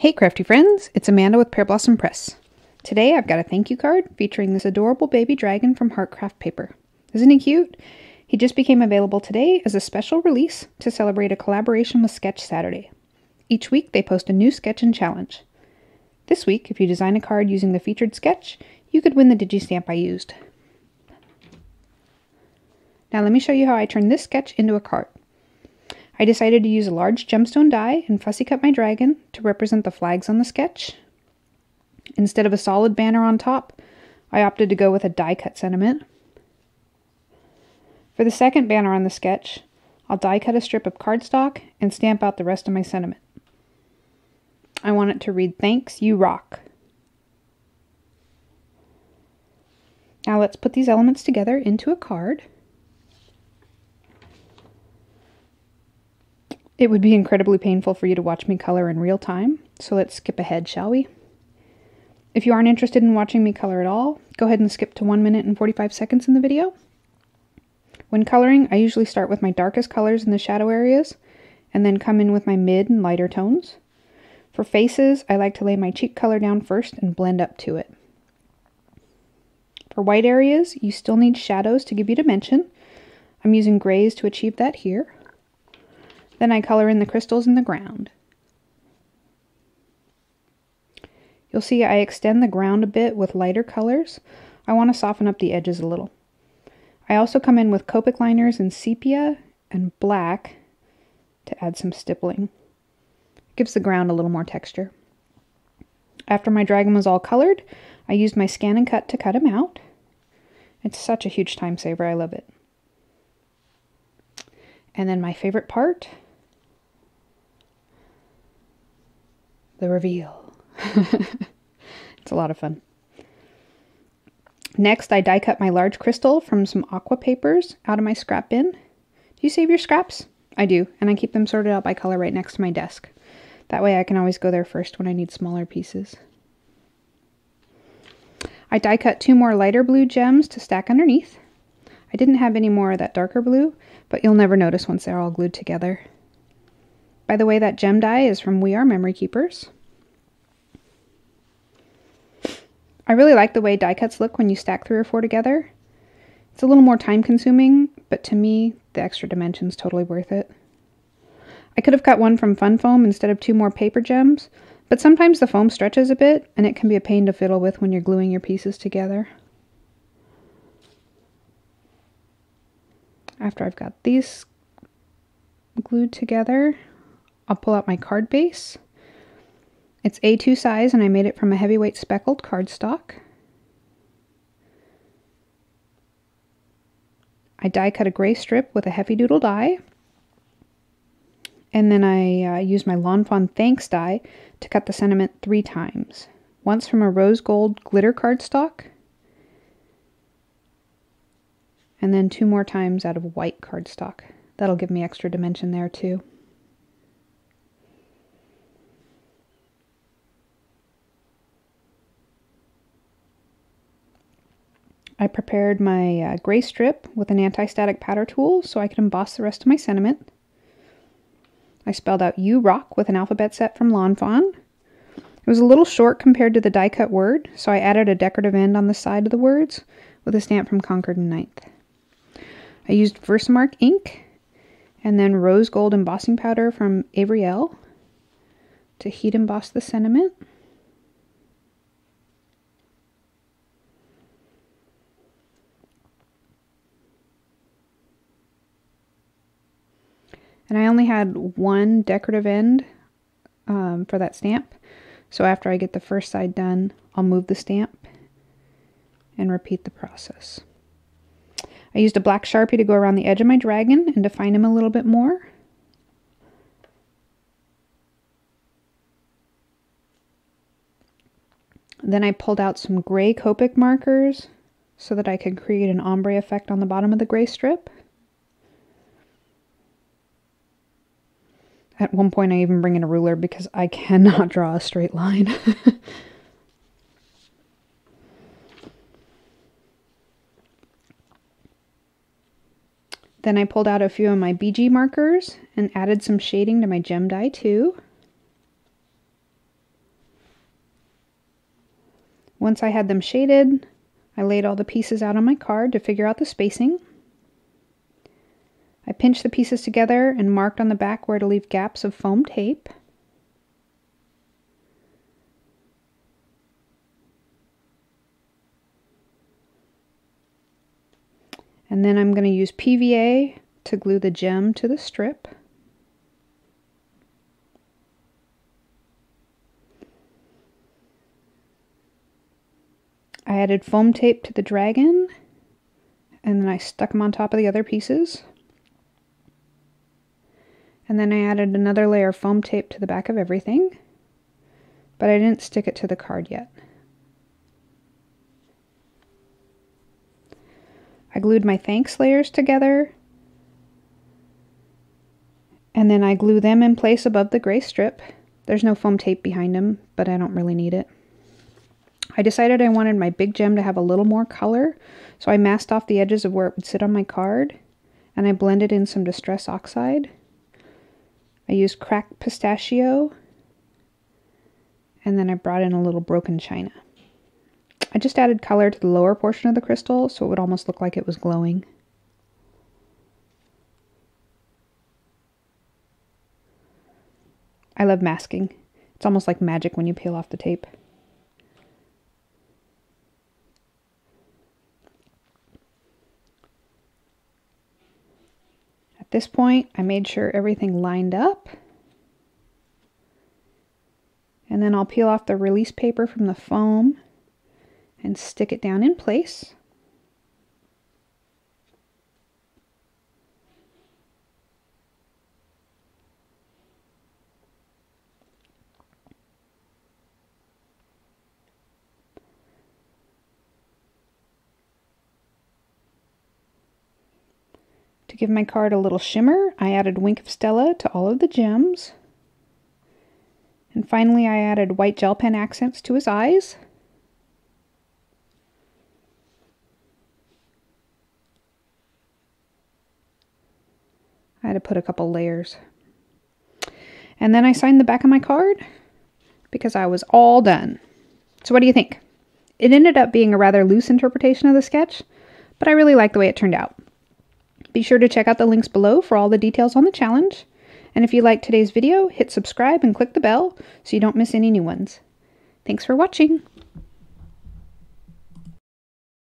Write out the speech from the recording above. Hey crafty friends, it's Amanda with Pear Blossom Press. Today I've got a thank you card featuring this adorable baby dragon from Heartcraft Paper. Isn't he cute? He just became available today as a special release to celebrate a collaboration with Sketch Saturday. Each week they post a new sketch and challenge. This week, if you design a card using the featured sketch, you could win the digistamp I used. Now let me show you how I turned this sketch into a card. I decided to use a large gemstone die and fussy cut my dragon to represent the flags on the sketch. Instead of a solid banner on top, I opted to go with a die cut sentiment. For the second banner on the sketch, I'll die cut a strip of cardstock and stamp out the rest of my sentiment. I want it to read, "Thanks, you rock." Now let's put these elements together into a card. It would be incredibly painful for you to watch me color in real time, so let's skip ahead, shall we? If you aren't interested in watching me color at all, go ahead and skip to 1 minute and 45 seconds in the video. When coloring, I usually start with my darkest colors in the shadow areas, and then come in with my mid and lighter tones. For faces, I like to lay my cheek color down first and blend up to it. For white areas, you still need shadows to give you dimension. I'm using grays to achieve that here. Then I color in the crystals in the ground. You'll see I extend the ground a bit with lighter colors. I want to soften up the edges a little. I also come in with Copic liners in sepia and black to add some stippling. It gives the ground a little more texture. After my dragon was all colored, I used my Scan and Cut to cut him out. It's such a huge time saver, I love it. And then my favorite part, the reveal. It's a lot of fun. Next, I die cut my large crystal from some aqua papers out of my scrap bin. Do you save your scraps? I do, and I keep them sorted out by color right next to my desk. That way I can always go there first when I need smaller pieces. I die cut 2 more lighter blue gems to stack underneath. I didn't have any more of that darker blue, but you'll never notice once they're all glued together. By the way, that gem die is from We Are Memory Keepers. I really like the way die cuts look when you stack 3 or 4 together. It's a little more time consuming, but to me, the extra dimension's totally worth it. I could have cut 1 from Fun Foam instead of 2 more paper gems, but sometimes the foam stretches a bit and it can be a pain to fiddle with when you're gluing your pieces together. After I've got these glued together, I'll pull out my card base. It's A2 size and I made it from a heavyweight speckled cardstock. I die cut a gray strip with a Heffy Doodle die. And then I use my Lawn Fawn Thanks die to cut the sentiment 3 times. Once from a rose gold glitter cardstock, and then 2 more times out of white cardstock. That'll give me extra dimension there too. I prepared my gray strip with an anti-static powder tool so I could emboss the rest of my sentiment. I spelled out "You rock" with an alphabet set from Lawn Fawn. It was a little short compared to the die cut word, so I added a decorative end on the side of the words with a stamp from Concord and 9th. I used Versamark ink and then rose gold embossing powder from Avery Elle to heat emboss the sentiment. And I only had 1 decorative end for that stamp, so after I get the first side done, I'll move the stamp and repeat the process. I used a black Sharpie to go around the edge of my dragon and define him a little bit more. Then I pulled out some gray Copic markers so that I could create an ombre effect on the bottom of the gray strip. At one point I even bring in a ruler because I cannot draw a straight line. Then I pulled out a few of my BG markers and added some shading to my gem die too. Once I had them shaded, I laid all the pieces out on my card to figure out the spacing. I pinched the pieces together and marked on the back where to leave gaps of foam tape. And then I'm going to use PVA to glue the gem to the strip. I added foam tape to the dragon, and then I stuck them on top of the other pieces. And then I added another layer of foam tape to the back of everything, but I didn't stick it to the card yet. I glued my thanks layers together, and then I glue them in place above the gray strip. There's no foam tape behind them, but I don't really need it. I decided I wanted my big gem to have a little more color, so I masked off the edges of where it would sit on my card, and I blended in some Distress Oxide. I used cracked pistachio, and then I brought in a little broken china. I just added color to the lower portion of the crystal so it would almost look like it was glowing. I love masking. It's almost like magic when you peel off the tape. At this point, I made sure everything lined up. And then I'll peel off the release paper from the foam and stick it down in place. To give my card a little shimmer, I added Wink of Stella to all of the gems. And finally, I added white gel pen accents to his eyes. I had to put a couple layers. And then I signed the back of my card because I was all done. So what do you think? It ended up being a rather loose interpretation of the sketch, but I really like the way it turned out. Be sure to check out the links below for all the details on the challenge. And if you liked today's video, hit subscribe and click the bell so you don't miss any new ones. Thanks for watching.